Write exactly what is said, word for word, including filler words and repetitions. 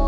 Let's